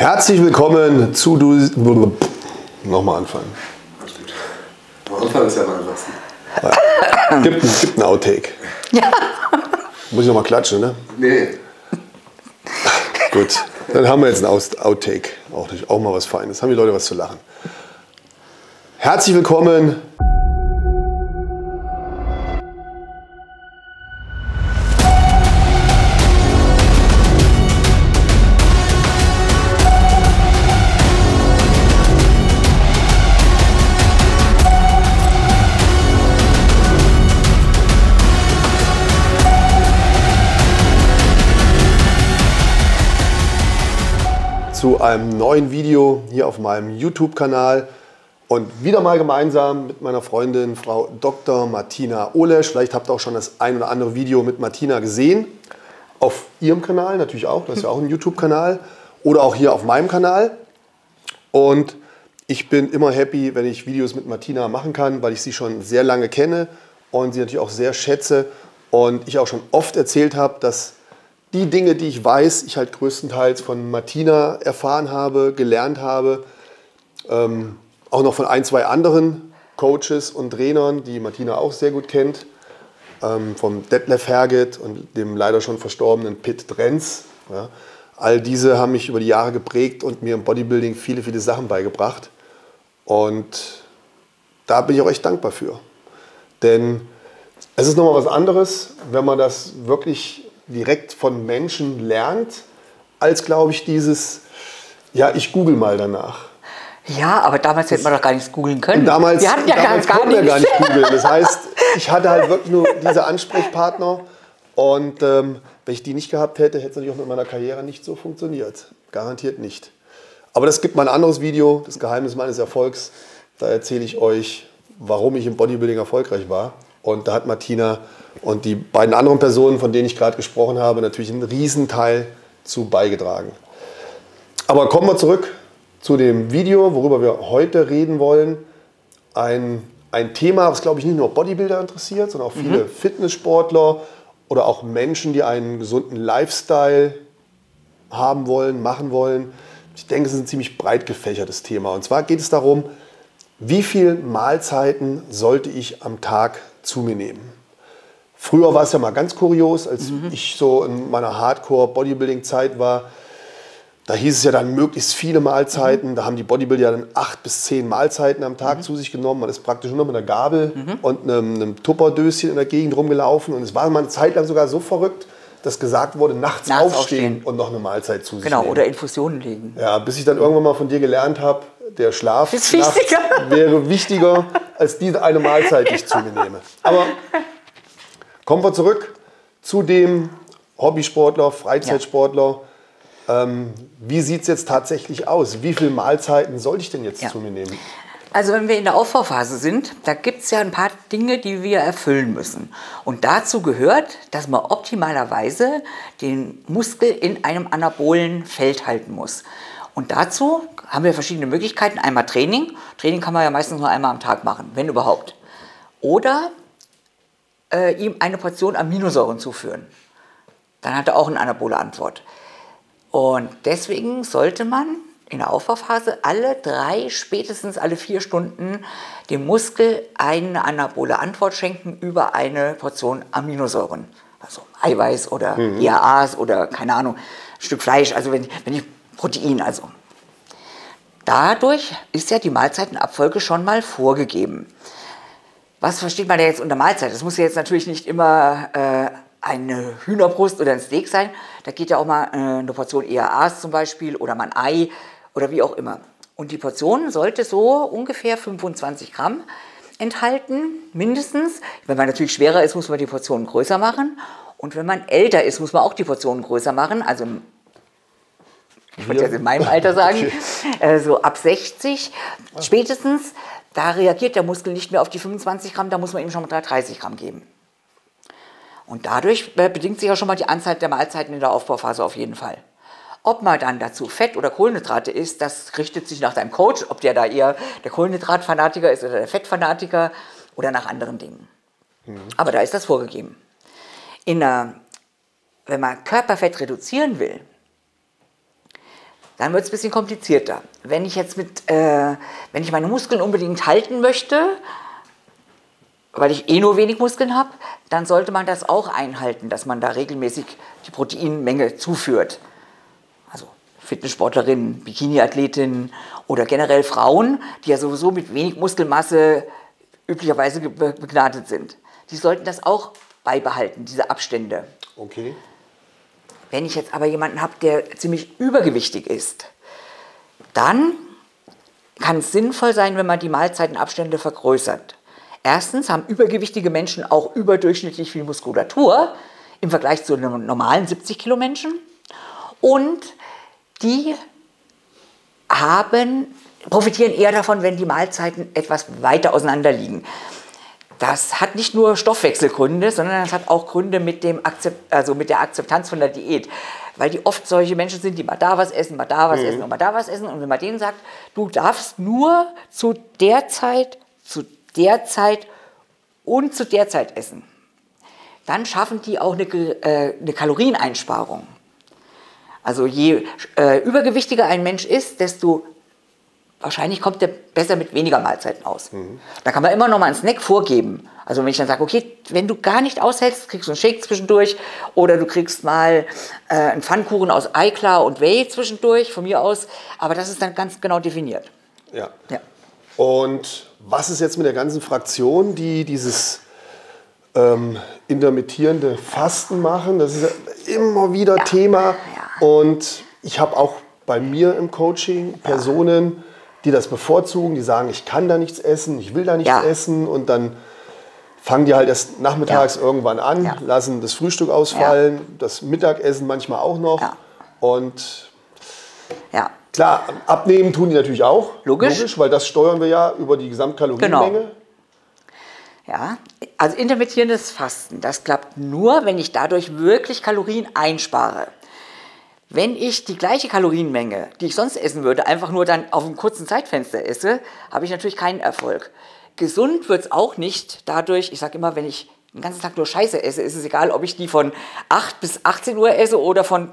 Herzlich willkommen zu Nochmal anfangen. Anfang ist ja mal am besten. Gibt einen Outtake. Ja. Muss ich nochmal klatschen, ne? Nee. Gut, dann haben wir jetzt einen Outtake. Auch mal was Feines. Haben die Leute was zu lachen. Herzlich willkommen. Zu einem neuen Video hier auf meinem YouTube-Kanal und wieder mal gemeinsam mit meiner Freundin Frau Dr. Martina Ollesch. Vielleicht habt ihr auch schon das ein oder andere Video mit Martina gesehen. Auf ihrem Kanal natürlich auch, das ist ja auch ein YouTube-Kanal. Oder auch hier auf meinem Kanal. Und ich bin immer happy, wenn ich Videos mit Martina machen kann, weil ich sie schon sehr lange kenne und sie natürlich auch sehr schätze. Und ich auch schon oft erzählt habe, dass die Dinge, die ich weiß, ich halt größtenteils von Martina erfahren habe, gelernt habe, auch noch von ein, zwei anderen Coaches und Trainern, die Martina auch sehr gut kennt, vom Detlef Herget und dem leider schon verstorbenen Pitt Drenz. Ja. All diese haben mich über die Jahre geprägt und mir im Bodybuilding viele, viele Sachen beigebracht. Und da bin ich auch echt dankbar für. Denn es ist nochmal was anderes, wenn man das wirklich direkt von Menschen lernt, als, glaube ich, dieses, ja, ich google mal danach. Ja, aber damals hätte man doch gar nichts googeln können. Damals, wir hatten ja damals gar nicht googeln. Das heißt, ich hatte halt wirklich nur diese Ansprechpartner und wenn ich die nicht gehabt hätte, hätte es natürlich auch mit meiner Karriere nicht so funktioniert. Garantiert nicht. Aber das gibt mal ein anderes Video, das Geheimnis meines Erfolgs. Da erzähle ich euch, warum ich im Bodybuilding erfolgreich war. Und da hat Martina und die beiden anderen Personen, von denen ich gerade gesprochen habe, natürlich einen Riesenteil zu beigetragen. Aber kommen wir zurück zu dem Video, worüber wir heute reden wollen. Ein Thema, was, glaube ich, nicht nur Bodybuilder interessiert, sondern auch viele Fitnesssportler oder auch Menschen, die einen gesunden Lifestyle haben wollen, machen wollen. Ich denke, es ist ein ziemlich breit gefächertes Thema. Und zwar geht es darum, wie viele Mahlzeiten sollte ich am Tag zu mir nehmen? Früher war es ja mal ganz kurios, als ich so in meiner Hardcore-Bodybuilding-Zeit war, da hieß es ja dann möglichst viele Mahlzeiten, da haben die Bodybuilder ja dann 8 bis 10 Mahlzeiten am Tag zu sich genommen, man ist praktisch nur mit einer Gabel und einem Tupperdöschen in der Gegend rumgelaufen und es war mal eine Zeit lang sogar so verrückt, dass gesagt wurde, nachts aufstehen und noch eine Mahlzeit zu sich nehmen. Genau, oder Infusionen legen. Ja, bis ich dann irgendwann mal von dir gelernt habe, der Schlaf wäre wichtiger als diese eine Mahlzeit, die ich zu mir nehme. Aber kommen wir zurück zu dem Hobbysportler, Freizeitsportler. Ja. Wie sieht es jetzt tatsächlich aus? Wie viele Mahlzeiten sollte ich denn jetzt zu mir nehmen? Also wenn wir in der Aufbauphase sind, da gibt es ja ein paar Dinge, die wir erfüllen müssen. Und dazu gehört, dass man optimalerweise den Muskel in einem anabolen Feld halten muss. Und dazu haben wir verschiedene Möglichkeiten. Einmal Training. Training kann man ja meistens nur einmal am Tag machen, wenn überhaupt. Oder ihm eine Portion Aminosäuren zuführen. Dann hat er auch eine anabole Antwort. Und deswegen sollte man in der Aufbauphase alle 3, spätestens alle 4 Stunden dem Muskel eine anabole Antwort schenken über eine Portion Aminosäuren. Also Eiweiß oder IAAs oder, keine Ahnung, ein Stück Fleisch. Also wenn ich Protein also. Dadurch ist ja die Mahlzeitenabfolge schon mal vorgegeben. Was versteht man da jetzt unter Mahlzeit? Das muss ja jetzt natürlich nicht immer eine Hühnerbrust oder ein Steak sein. Da geht ja auch mal eine Portion IAAs zum Beispiel oder mal ein Ei oder wie auch immer. Und die Portion sollte so ungefähr 25 Gramm enthalten, mindestens. Wenn man natürlich schwerer ist, muss man die Portionen größer machen. Und wenn man älter ist, muss man auch die Portionen größer machen. Also ich würde jetzt in meinem Alter sagen, so ab 60 spätestens, da reagiert der Muskel nicht mehr auf die 25 Gramm, da muss man ihm schon mal 30 Gramm geben. Und dadurch bedingt sich ja schon mal die Anzahl der Mahlzeiten in der Aufbauphase auf jeden Fall. Ob man dann dazu Fett oder Kohlenhydrate isst, das richtet sich nach deinem Coach, ob der da eher der Kohlenhydratfanatiker ist oder der Fettfanatiker oder nach anderen Dingen. Aber da ist das vorgegeben. Wenn man Körperfett reduzieren will, dann wird es ein bisschen komplizierter. Wenn ich jetzt wenn ich meine Muskeln unbedingt halten möchte, weil ich eh nur wenig Muskeln habe, dann sollte man das auch einhalten, dass man da regelmäßig die Proteinmenge zuführt. Also Fitnesssportlerinnen, Bikini-Athletinnen oder generell Frauen, die ja sowieso mit wenig Muskelmasse üblicherweise begnadet sind. Die sollten das auch beibehalten, diese Abstände. Okay. Wenn ich jetzt aber jemanden habe, der ziemlich übergewichtig ist, dann kann es sinnvoll sein, wenn man die Mahlzeitenabstände vergrößert. Erstens haben übergewichtige Menschen auch überdurchschnittlich viel Muskulatur im Vergleich zu einem normalen 70-Kilo-Menschen. Und die profitieren eher davon, wenn die Mahlzeiten etwas weiter auseinander liegen. Das hat nicht nur Stoffwechselgründe, sondern das hat auch Gründe mit der Akzeptanz von der Diät. Weil die oft solche Menschen sind, die mal da was essen und mal da was essen. Und wenn man denen sagt, du darfst nur zu der Zeit und zu der Zeit essen, dann schaffen die auch eine Kalorieneinsparung. Also je übergewichtiger ein Mensch ist, desto wahrscheinlich kommt der besser mit weniger Mahlzeiten aus. Da kann man immer noch mal einen Snack vorgeben. Also wenn ich dann sage, okay, wenn du gar nicht aushältst, kriegst du einen Shake zwischendurch oder du kriegst mal einen Pfannkuchen aus Eiklar und Whey zwischendurch, von mir aus. Aber das ist dann ganz genau definiert. Ja. Ja. Und was ist jetzt mit der ganzen Fraktion, die dieses intermittierende Fasten machen? Das ist ja immer wieder Thema. Ja. Und ich habe auch bei mir im Coaching Personen, die das bevorzugen, die sagen, ich kann da nichts essen, ich will da nichts essen. Und dann fangen die halt erst nachmittags irgendwann an, lassen das Frühstück ausfallen, das Mittagessen manchmal auch noch. Ja. Und klar, abnehmen tun die natürlich auch. Logisch, weil das steuern wir ja über die Gesamtkalorienmenge. Genau. Ja, also intermittierendes Fasten, das klappt nur, wenn ich dadurch wirklich Kalorien einspare. Wenn ich die gleiche Kalorienmenge, die ich sonst essen würde, einfach nur dann auf einem kurzen Zeitfenster esse, habe ich natürlich keinen Erfolg. Gesund wird es auch nicht dadurch, ich sage immer, wenn ich den ganzen Tag nur Scheiße esse, ist es egal, ob ich die von 8 bis 18 Uhr esse oder von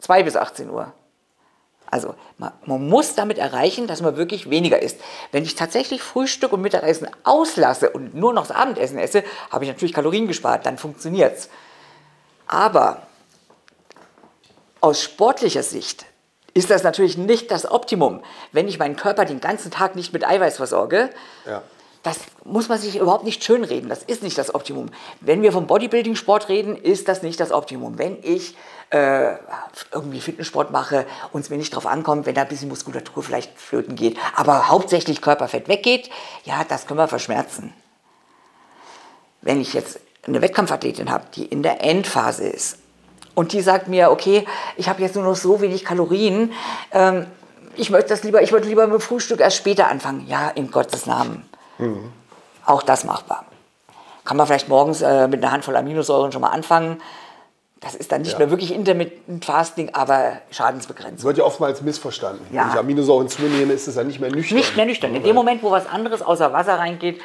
2 bis 18 Uhr. Also man muss damit erreichen, dass man wirklich weniger isst. Wenn ich tatsächlich Frühstück und Mittagessen auslasse und nur noch das Abendessen esse, habe ich natürlich Kalorien gespart, dann funktioniert es. Aber aus sportlicher Sicht ist das natürlich nicht das Optimum, wenn ich meinen Körper den ganzen Tag nicht mit Eiweiß versorge. Ja. Das muss man sich überhaupt nicht schönreden, das ist nicht das Optimum. Wenn wir vom Bodybuilding-Sport reden, ist das nicht das Optimum. Wenn ich irgendwie Fitnesssport mache und es mir nicht drauf ankommt, wenn da ein bisschen Muskulatur vielleicht flöten geht, aber hauptsächlich Körperfett weggeht, ja, das können wir verschmerzen. Wenn ich jetzt eine Wettkampfathletin habe, die in der Endphase ist und die sagt mir, okay, ich habe jetzt nur noch so wenig Kalorien, ich würde lieber mit dem Frühstück erst später anfangen. Ja, in Gottes Namen. Mhm. Auch das machbar. Kann man vielleicht morgens mit einer Handvoll Aminosäuren schon mal anfangen. Das ist dann nicht mehr wirklich Intermittent Fasting, aber schadensbegrenzt. Das wird ja oftmals missverstanden. Ja. Wenn ich Aminosäuren zu mir nehme, ist es ja nicht mehr nüchtern. Nicht mehr nüchtern. In dem Moment, wo was anderes außer Wasser reingeht.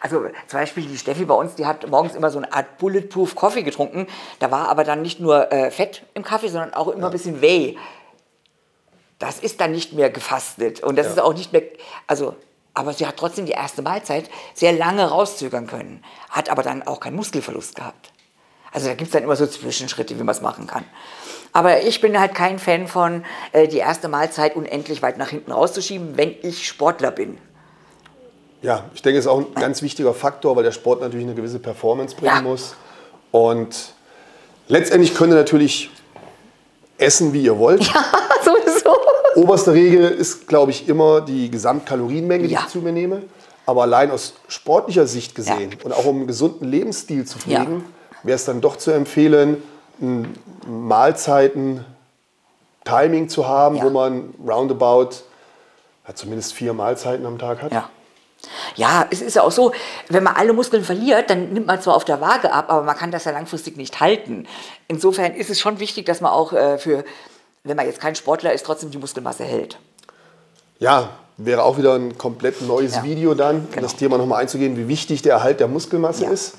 Also zum Beispiel die Steffi bei uns, die hat morgens immer so eine Art Bulletproof Coffee getrunken. Da war aber dann nicht nur Fett im Kaffee, sondern auch immer ein bisschen Whey. Das ist dann nicht mehr gefastet. Und das ist auch nicht mehr... Aber sie hat trotzdem die erste Mahlzeit sehr lange rauszögern können, hat aber dann auch keinen Muskelverlust gehabt. Also da gibt es dann immer so Zwischenschritte, wie man es machen kann. Aber ich bin halt kein Fan von, die erste Mahlzeit unendlich weit nach hinten rauszuschieben, wenn ich Sportler bin. Ja, ich denke, das ist auch ein ganz wichtiger Faktor, weil der Sport natürlich eine gewisse Performance bringen muss. Und letztendlich könnt ihr natürlich essen, wie ihr wollt. Ja, sowieso. Oberste Regel ist, glaube ich, immer die Gesamtkalorienmenge, die ich zu mir nehme. Aber allein aus sportlicher Sicht gesehen und auch um einen gesunden Lebensstil zu pflegen, wäre es dann doch zu empfehlen, ein Mahlzeiten-Timing zu haben, wo man roundabout zumindest 4 Mahlzeiten am Tag hat. Ja. Ja, es ist ja auch so, wenn man alle Muskeln verliert, dann nimmt man zwar auf der Waage ab, aber man kann das ja langfristig nicht halten. Insofern ist es schon wichtig, dass man auch wenn man jetzt kein Sportler ist, trotzdem die Muskelmasse hält. Ja, wäre auch wieder ein komplett neues Video dann, um das Thema nochmal einzugehen, wie wichtig der Erhalt der Muskelmasse ist.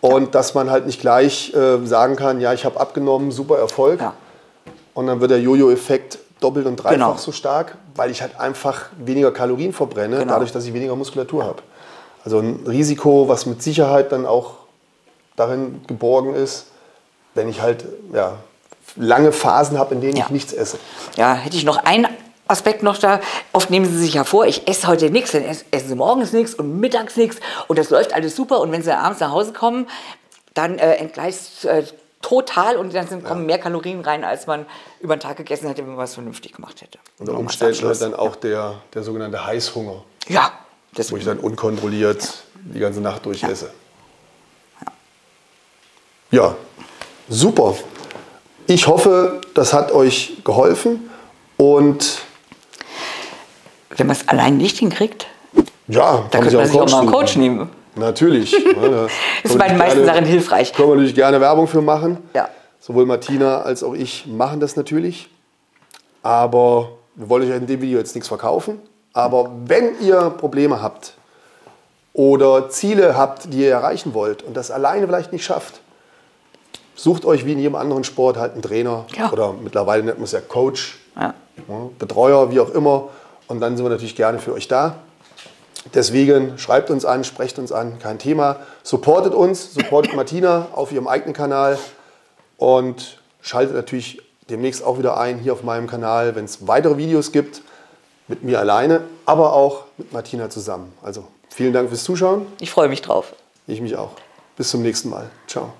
Und dass man halt nicht gleich sagen kann, ja, ich habe abgenommen, super Erfolg. Und dann wird der Jojo-Effekt doppelt und dreifach so stark, weil ich halt einfach weniger Kalorien verbrenne, dadurch, dass ich weniger Muskulatur habe. Also ein Risiko, was mit Sicherheit dann auch darin geborgen ist, wenn ich halt lange Phasen habe, in denen ich nichts esse. Ja, hätte ich noch einen Aspekt noch da. Oft nehmen Sie sich ja vor, ich esse heute nichts, dann essen Sie morgens nichts und mittags nichts und das läuft alles super. Und wenn Sie abends nach Hause kommen, dann entgleist total und dann kommen mehr Kalorien rein, als man über den Tag gegessen hätte, wenn man was vernünftig gemacht hätte. Unter Umständen halt dann auch der sogenannte Heißhunger. Ja. Deswegen. Wo ich dann unkontrolliert die ganze Nacht durch esse. Ja, super. Ich hoffe, das hat euch geholfen. Und wenn man es allein nicht hinkriegt, dann kann man sich auch mal einen Coach nehmen. Natürlich. Ist bei den meisten Sachen hilfreich. Können wir natürlich gerne Werbung für machen. Ja. Sowohl Martina als auch ich machen das natürlich. Aber wir wollen euch in dem Video jetzt nichts verkaufen. Aber wenn ihr Probleme habt oder Ziele habt, die ihr erreichen wollt und das alleine vielleicht nicht schafft, sucht euch wie in jedem anderen Sport halt einen Trainer oder mittlerweile nennt man es ja Coach, Betreuer, wie auch immer. Und dann sind wir natürlich gerne für euch da. Deswegen schreibt uns an, sprecht uns an, kein Thema. Supportet uns, supportet Martina auf ihrem eigenen Kanal und schaltet natürlich demnächst auch wieder ein hier auf meinem Kanal, wenn es weitere Videos gibt. Mit mir alleine, aber auch mit Martina zusammen. Also vielen Dank fürs Zuschauen. Ich freue mich drauf. Ich mich auch. Bis zum nächsten Mal. Ciao.